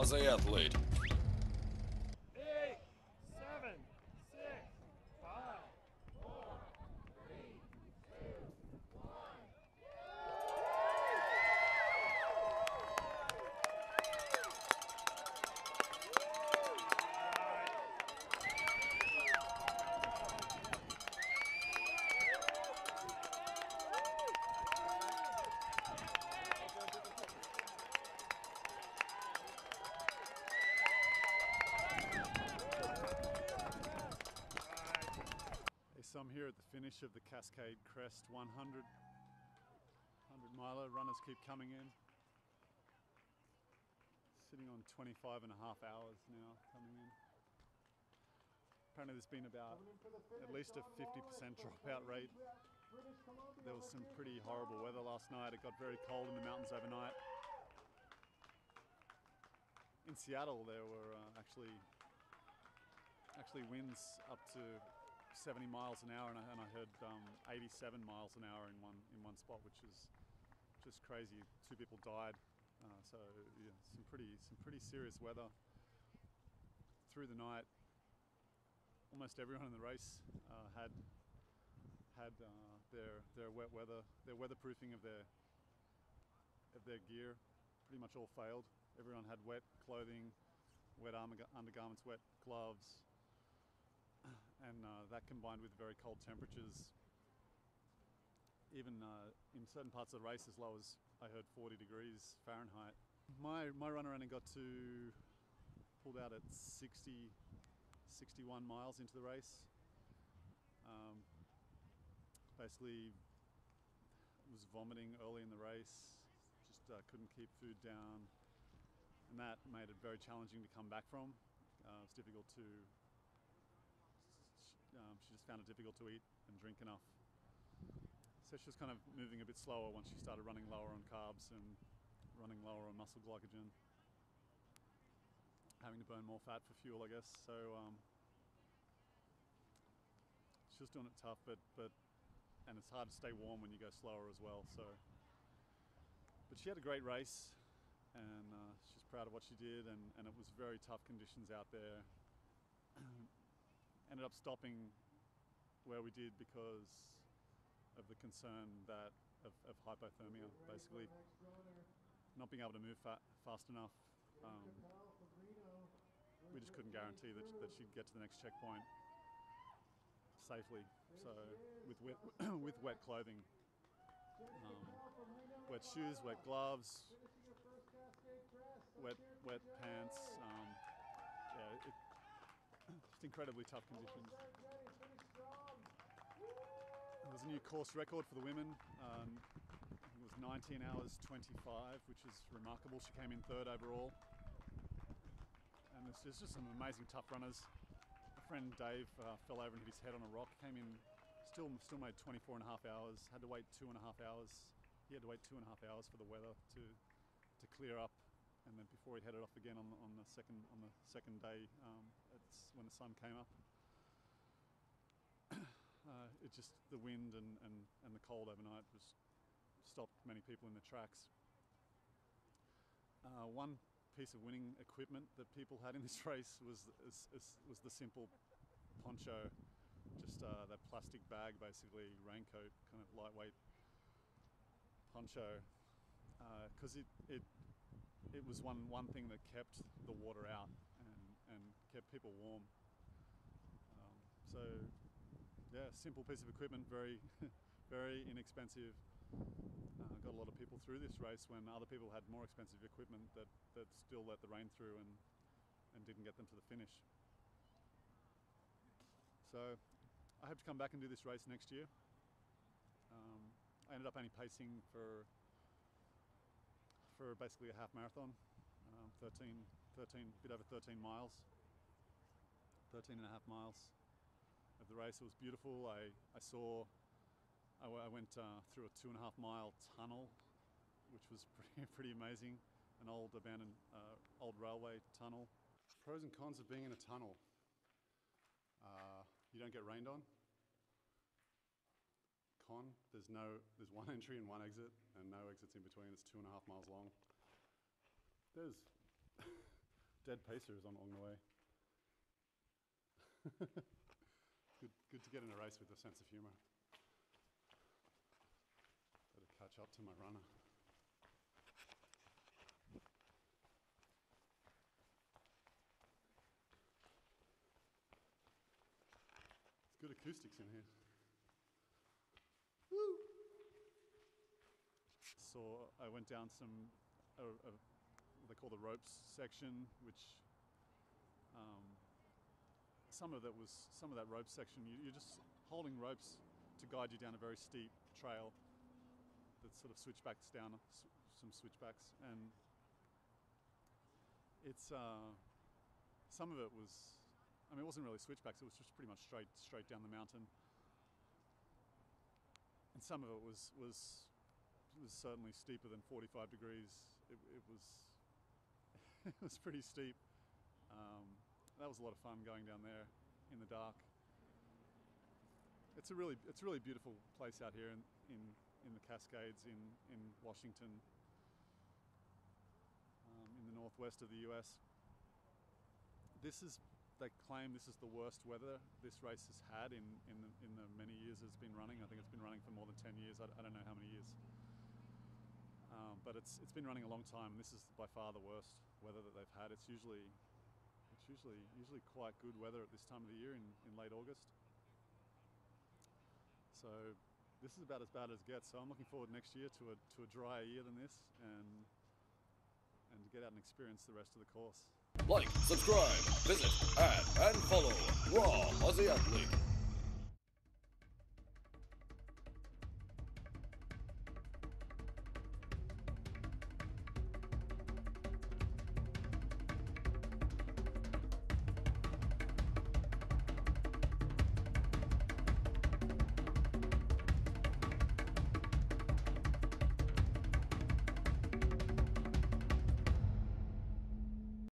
Aussie Athlete. 3, 2, 1, 0. I'm here at the finish of the Cascade Crest 100 miler. Runners keep coming in. Sitting on 25.5 hours now coming in. Apparently there's been about at least a 50% dropout rate. There was some pretty horrible weather last night. It got very cold in the mountains overnight. In Seattle there were actually winds up to 70 miles an hour, and I heard 87 miles an hour in one spot, which is just crazy. 2 people died, so yeah, some pretty serious weather through the night. Almost everyone in the race had their wet weather, their weatherproofing of their gear, pretty much all failed. Everyone had wet clothing, wet undergarments, wet gloves. And that combined with very cold temperatures, even in certain parts of the race as low as, I heard, 40 degrees Fahrenheit. My runner only pulled out at 61 miles into the race. Basically was vomiting early in the race, just couldn't keep food down, and that made it very challenging to come back from. It's difficult to she just found it difficult to eat and drink enough. So she was kind of moving a bit slower once she started running lower on carbs and running lower on muscle glycogen. Having to burn more fat for fuel, I guess. So she was doing it tough, and it's hard to stay warm when you go slower as well. So, but she had a great race, and she's proud of what she did, and it was very tough conditions out there. Ended up stopping where we did because of the concern that of hypothermia, basically not being able to move fast enough. We just couldn't guarantee that she'd get to the next checkpoint safely. So with wet clothing, wet shoes, wet gloves, wet pants. Yeah. Just incredibly tough conditions. There was a new course record for the women. It was 19 hours 25, which is remarkable. She came in 3rd overall. And there's just some amazing tough runners. A friend, Dave, fell over and hit his head on a rock. Came in, still made 24.5 hours. Had to wait 2.5 hours. He had to wait 2.5 hours for the weather to clear up. And then before he headed off again on the second day, when the sun came up, it just the wind and the cold overnight was stopped many people in the tracks. One piece of winning equipment that people had in this race was the simple poncho, just that plastic bag, basically raincoat, kind of lightweight poncho, because it was one thing that kept the water out and kept people warm. So yeah, simple piece of equipment, very very inexpensive. Got a lot of people through this race when other people had more expensive equipment that still let the rain through and didn't get them to the finish. So I hope to come back and do this race next year. I ended up only pacing for basically a half marathon, 13, a bit over 13 miles, 13.5 miles of the race. It was beautiful. I went through a 2.5 mile tunnel, which was pretty amazing, an old abandoned old railway tunnel. Pros and cons of being in a tunnel. You don't get rained on. Con, there's one entry and one exit, and no exits in between. It's 2.5 miles long. There's dead pacers on along the way. Good to get in a race with a sense of humour. Better catch up to my runner. It's good acoustics in here. Woo! So I went down some, what they call the ropes section, which some of that rope section, you're just holding ropes to guide you down a very steep trail that sort of switchbacks down, some switchbacks, and it's some of it was, I mean, it wasn't really switchbacks, it was just pretty much straight down the mountain, and some of it was certainly steeper than 45 degrees. It was pretty steep. That was a lot of fun going down there in the dark. It's a really beautiful place out here in the Cascades in Washington, in the northwest of the US. This is, they claim this is the worst weather this race has had in the many years it's been running. I think it's been running for more than 10 years. I don't know how many years. But it's been running a long time. This is by far the worst weather that they've had. It's usually quite good weather at this time of the year in late August. So this is about as bad as it gets. So I'm looking forward next year to a drier year than this, and to get out and experience the rest of the course. Like, subscribe, visit, add, and follow Raw Aussie Athlete.